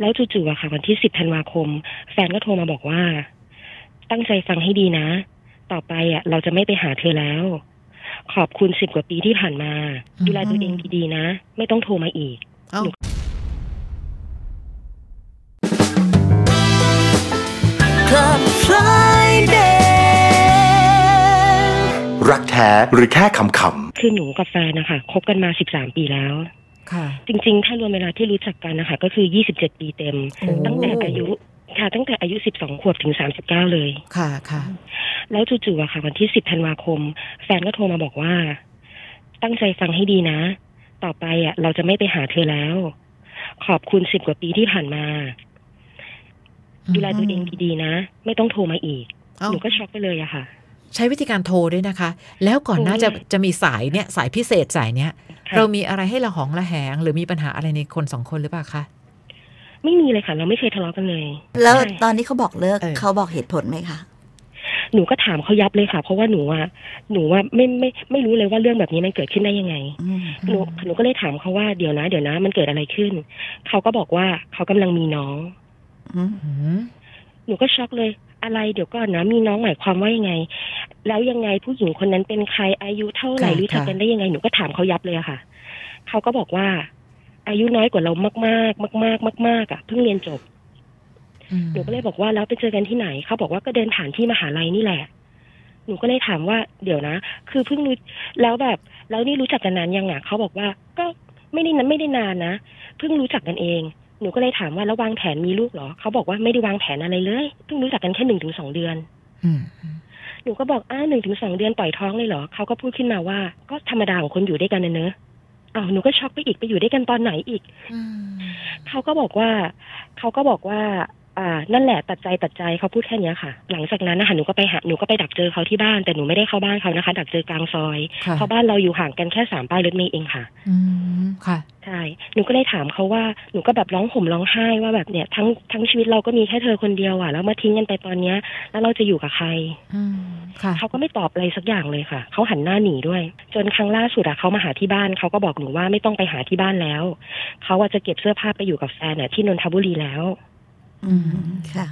แล้วจู่ๆค่ะวันที่10ธันวาคมแฟนก็โทรมาบอกว่าตั้งใจฟังให้ดีนะต่อไปอ่ะเราจะไม่ไปหาเธอแล้วขอบคุณ10กว่าปีที่ผ่านมาดูแลตัวเองดีๆนะไม่ต้องโทรมาอีกรักแท้หรือแค่ขำๆคือหนูกับแฟนนะคะคบกันมา13ปีแล้วจริงๆถ้ารวมเวลาที่รู้จักกันนะคะก็คือ27ปีเต็มตั้งแต่อายุ12ขวบถึง39เลยค่ะค่ะแล้วจู่ๆค่ะวันที่10ธันวาคมแฟนก็โทรมาบอกว่าตั้งใจฟังให้ดีนะต่อไปอ่ะเราจะไม่ไปหาเธอแล้วขอบคุณ10กว่าปีที่ผ่านมาดูแลตัวเองดีๆนะไม่ต้องโทรมาอีกหนูก็ช็อกไปเลยอะค่ะใช้วิธีการโทรด้วยนะคะแล้วก่อนหน้าจะมีสายเนี่ยสายพิเศษสายเนี้ยเรามีอะไรให้ละหองละแหงหรือมีปัญหาอะไรในคนสองคนหรือเปล่าคะไม่มีเลยค่ะเราไม่เคยทะเลาะกันเลยแล้วตอนนี้เขาบอกเลิกเขาบอกเหตุผลไหมคะหนูก็ถามเขายับเลยค่ะเพราะว่าหนูว่าไม่รู้เลยว่าเรื่องแบบนี้มันเกิดขึ้นได้ยังไงหนูก็เลยถามเขาว่าเดี๋ยวนะมันเกิดอะไรขึ้นเขาก็บอกว่าเขากำลังมีน้องหนูก็ช็อกเลยอะไรเดี๋ยวก่อนนะมีน้องหมายความว่ายังไงแล้วยังไงผู้หญิงคนนั้นเป็นใครอายุเท่าไหร่รู้จักกันได้ยังไงหนูก็ถามเขายับเลยค่ะเขาก็บอกว่าอายุน้อยกว่าเรามากอ่ะเพิ่งเรียนจบหนูก็เลยบอกว่าแล้วไปเจอกันที่ไหนเขาบอกว่าก็เดินผ่านที่มหาลัยนี่แหละหนูก็เลยถามว่าเดี๋ยวนะคือเพิ่งรู้แล้วแบบแล้วนี่รู้จักกันนานยังอ่ะเขาบอกว่าก็ไม่ได้นานนะเพิ่งรู้จักกันเองหนูก็เลยถามว่าแล้ววางแผนมีลูกเหรอเขาบอกว่าไม่ได้วางแผนอะไรเลยเพิ่งรู้จักกันแค่ 1-2 เดือนหนูก็บอก1-2 เดือนปล่อยท้องเลยเหรอเขาก็พูดขึ้นมาว่าก็ธรรมดาของคนอยู่ด้วยกันเนอะหนูก็ช็อกไปอีกไปอยู่ด้วยกันตอนไหนอีกเขาก็บอกว่านั่นแหละตัดใจเขาพูดแค่นี้ค่ะหลังจากนั้นนะคะหนูก็ไปดักเจอเขาที่บ้านแต่หนูไม่ได้เข้าบ้านเขานะคะดักเจอกลางซอยเพราะบ้านเราอยู่ห่างกันแค่3ป้ายรถเมล์เองค่ะค่ะใช่หนูก็เลยถามเขาว่าหนูก็แบบร้องห่มร้องไห้ว่าแบบเนี่ยทั้งชีวิตเราก็มีแค่เธอคนเดียวแล้วมาทิ้งกันไปตอนเนี้ยแล้วเราจะอยู่กับใครค่ะเขาก็ไม่ตอบอะไรสักอย่างเลยค่ะเขาหันหน้าหนีด้วยจนครั้งล่าสุดเขามาหาที่บ้านเขาก็บอกหนูว่าไม่ต้องไปหาที่บ้านแล้วเขาว่าจะเก็บเสื้อผ้าไปอยู่กับแฟนที่นนทบุรีแล้วค่ะ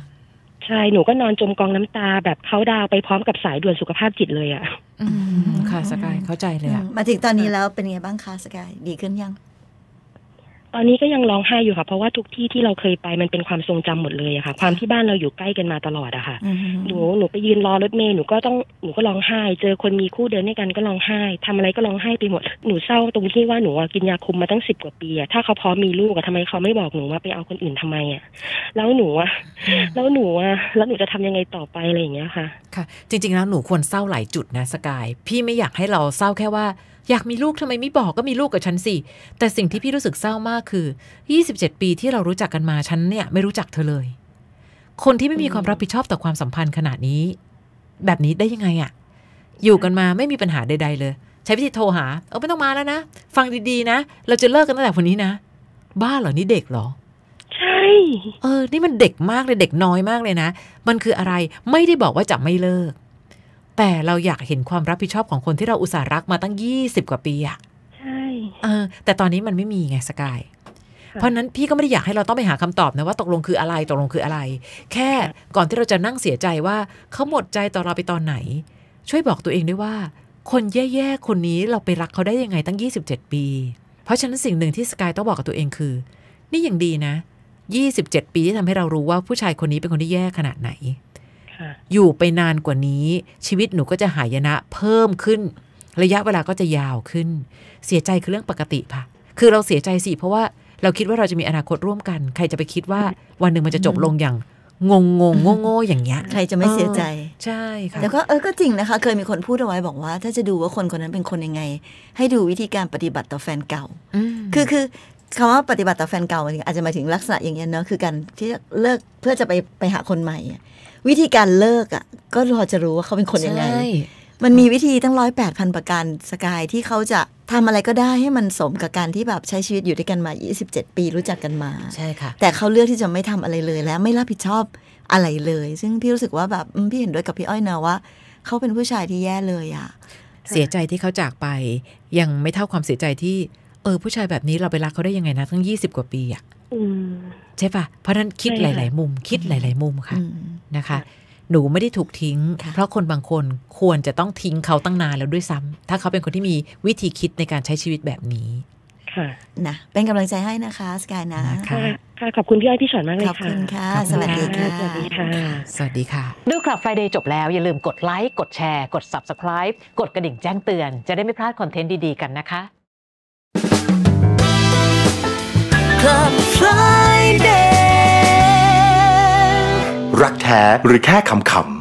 ใช่หนูก็นอนจมกองน้ำตาแบบเขาดาวไปพร้อมกับสายด่วนสุขภาพจิตเลยค่ะสกายเข้าใจเลยมาถึงตอนนี้แล้วเป็นไงบ้างคะสกายดีขึ้นยังตอนนี้ก็ยังร้องไห้อยู่ค่ะเพราะว่าทุกที่ที่เราเคยไปมันเป็นความทรงจำหมดเลยค่ะความที่บ้านเราอยู่ใกล้กันมาตลอดค่ะหนูไปยืนรอรถเมล์หนูก็ร้องไห้เจอคนมีคู่เดินด้วยกันก็ร้องไห้ทำอะไรก็ร้องไห้ไปหมดหนูเศร้าตรงที่ว่าหนูกินยาคุมมาตั้ง10กว่าปีถ้าเขาพร้อมมีลูกทำไมเขาไม่บอกหนูว่าไปเอาคนอื่นทำไมแล้วหนูจะทำยังไงต่อไปอะไรอย่างเงี้ยค่ะค่ะจริงๆแล้วหนูควรเศร้าหลายจุดนะสกายพี่ไม่อยากให้เราเศร้าแค่ว่าอยากมีลูกทำไมไม่บอกก็มีลูกกับฉันสิแต่สิ่งที่พี่รู้สึกเศร้ามากคือ27ปีที่เรารู้จักกันมาฉันเนี่ยไม่รู้จักเธอเลยคนที่ไม่มีความรับผิดชอบต่อความสัมพันธ์ขนาดนี้แบบนี้ได้ยังไงอะอยู่กันมาไม่มีปัญหาใดๆเลยใช้วิธีโทรหาไม่ต้องมาแล้วนะฟังดีๆนะเราจะเลิกกันตั้งแต่วันนี้นะบ้าเหรอนี่เด็กเหรอใช่นี่มันเด็กมากเลยเด็กน้อยมากเลยนะมันคืออะไรไม่ได้บอกว่าจะไม่เลิกแต่เราอยากเห็นความรับผิดชอบของคนที่เราอุตส่าห์รักมาตั้ง20กว่าปีอะใช่แต่ตอนนี้มันไม่มีไงสกายเพราะนั้นพี่ก็ไม่ได้อยากให้เราต้องไปหาคำตอบนะว่าตกลงคืออะไรแค่ก่อนที่เราจะนั่งเสียใจว่าเขาหมดใจต่อเราไปตอนไหนช่วยบอกตัวเองด้วยว่าคนแย่ๆคนนี้เราไปรักเขาได้ยังไงตั้ง27ปีเพราะฉะนั้นสิ่งหนึ่งที่สกายต้องบอกกับตัวเองคือนี่อย่างดีนะ27ปีที่ทำให้เรารู้ว่าผู้ชายคนนี้เป็นคนที่แย่ขนาดไหนอยู่ไปนานกว่านี้ชีวิตหนูก็จะหายนะเพิ่มขึ้นระยะเวลาก็จะยาวขึ้นเสียใจคือเรื่องปกติค่ะคือเราเสียใจสิเพราะว่าเราคิดว่าเราจะมีอนาคตร่วมกันใครจะไปคิดว่าวันหนึ่งมันจะจบลงอย่างงงอย่างเงี้ยใครจะไม่เสียใจใช่ค่ะแล้วก็ก็จริงนะคะเคยมีคนพูดเอาไว้บอกว่าถ้าจะดูว่าคนคนนั้นเป็นคนยังไงให้ดูวิธีการปฏิบัติต่อแฟนเก่าคือคำว่าปฏิบัติต่อแฟนเก่าอาจจะหมายถึงลักษณะอย่างเงี้ยเนาะคือการที่เลิกเพื่อจะไปหาคนใหม่วิธีการเลิกก็พอจะรู้ว่าเขาเป็นคนยังไงมันมีวิธีตั้ง108,000ประการสกายที่เขาจะทำอะไรก็ได้ให้มันสมกับการที่แบบใช้ชีวิตอยู่ด้วยกันมา27ปีรู้จักกันมาใช่ค่ะแต่เขาเลือกที่จะไม่ทำอะไรเลยและไม่รับผิดชอบอะไรเลยซึ่งพี่รู้สึกว่าแบบพี่เห็นด้วยกับพี่อ้อยนะว่าเขาเป็นผู้ชายที่แย่เลยเสียใจที่เขาจากไปยังไม่เท่าความเสียใจที่ผู้ชายแบบนี้เราไปรักเขาได้ยังไงนะทั้ง20กว่าปี ใช่ป่ะเพราะนั้นคิดหลายๆมุมคิดหลายๆมุมค่ะนะคะหนูไม่ได้ถูกทิ้งเพราะคนบางคนควรจะต้องทิ้งเขาตั้งนานแล้วด้วยซ้ำถ้าเขาเป็นคนที่มีวิธีคิดในการใช้ชีวิตแบบนี้ค่ะนะเป็นกำลังใจให้นะคะสกายนะค่ะขอบคุณพี่อ้อยพี่ชอนมากเลยค่ะขอบคุณค่ะสวัสดีค่ะสวัสดีค่ะสวัสดีค่ะดูคลับ Friday จบแล้วอย่าลืมกดไลค์กดแชร์กด Subscribe กดกระดิ่งแจ้งเตือนจะได้ไม่พลาดคอนเทนต์ดีๆกันนะคะ Club Friday รักแท้หรือแค่คำ